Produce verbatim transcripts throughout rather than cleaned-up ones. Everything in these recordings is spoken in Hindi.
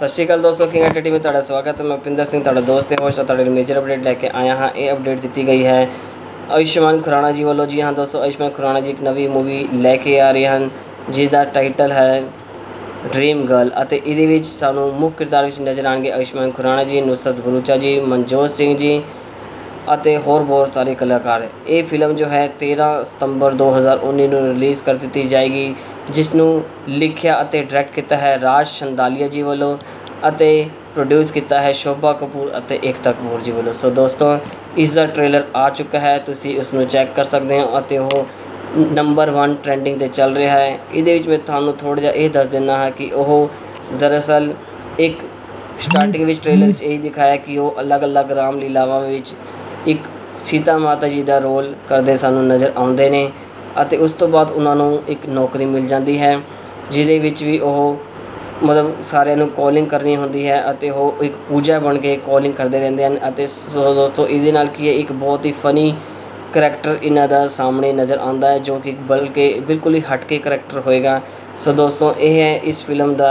सत श्रीकाल दोस्तों, किंग टीवी में तुहाडा स्वागत है। मैं पिंदर सिंह तुहाडा दोस्त है और तुहाडे लिए मेजर अपडेट लेके आया हाँ। ये अपडेट दी गई है आयुष्मान खुराना जी वालों। जी हाँ दोस्तों, आयुष्मान खुराना जी एक नवी मूवी लेके आ रही हैं जिसका टाइटल है ड्रीम गर्ल। ये सानू मुख्य किरदार नज़र आएंगे आयुष्मान खुराना जी, नुसरत भरूचा जी, मनजोत सिंह जी और होर बहुत सारे कलाकार। ये फिल्म जो है तेरह सितंबर दो हज़ार उन्नीस में रिलीज़ कर दी जाएगी, जिसनू लिखिया और डायरेक्ट किया है राज शंदालिया जी वालों, प्रोड्यूस किया है शोभा कपूर और एकता कपूर जी वालों। सो दोस्तों, इसका ट्रेलर आ चुका है, तुसी उसमें चेक कर सकते हो और वो नंबर वन ट्रेंडिंग ते चल रहा है। ये मैं थानू थोड़ा जिहा यह दस देना है कि वह दरअसल एक स्टार्टिंग में ट्रेलर यही दिखाया कि वो अलग अलग राम लीलावां एक सीता माता जी का रोल करते सानू नज़र आते हैं और उस तो बाद उन्होंने एक नौकरी मिल जाती है जिदे विच भी वह मतलब सारे कॉलिंग करनी होंगी है और वह एक पूजा बन के कॉलिंग करते रहते हैं। सो दोस्तों, ये है एक बहुत ही फनी करैक्टर इन्हां दा सामने नज़र आता है जो कि बल्कि बिल्कुल ही हटके करैक्टर होएगा। सो दोस्तों, यह है इस फिल्म का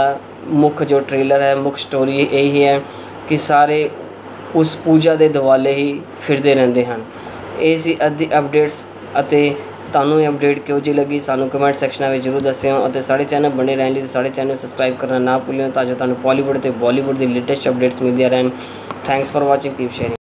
मुख्य जो ट्रेलर है, मुख्य स्टोरी यही है कि सारे उस पूजा के दुआले ही फिरते रहते हैं। ये सी अद्धी अपडेट्स अते तुहानू अपडेट क्यों जी लगी सानू कमेंट सैक्शन में जरूर दस्सिओ और साढ़े चैनल बने रहने लिए साढ़े चैनल सबसक्राइब करना ना भूलिओ ताकि तुहानू बॉलीवुड ते बॉलीवुड दी लेटेस्ट अपडेट्स मिलदियां रहन। Thanks for watching, keep sharing.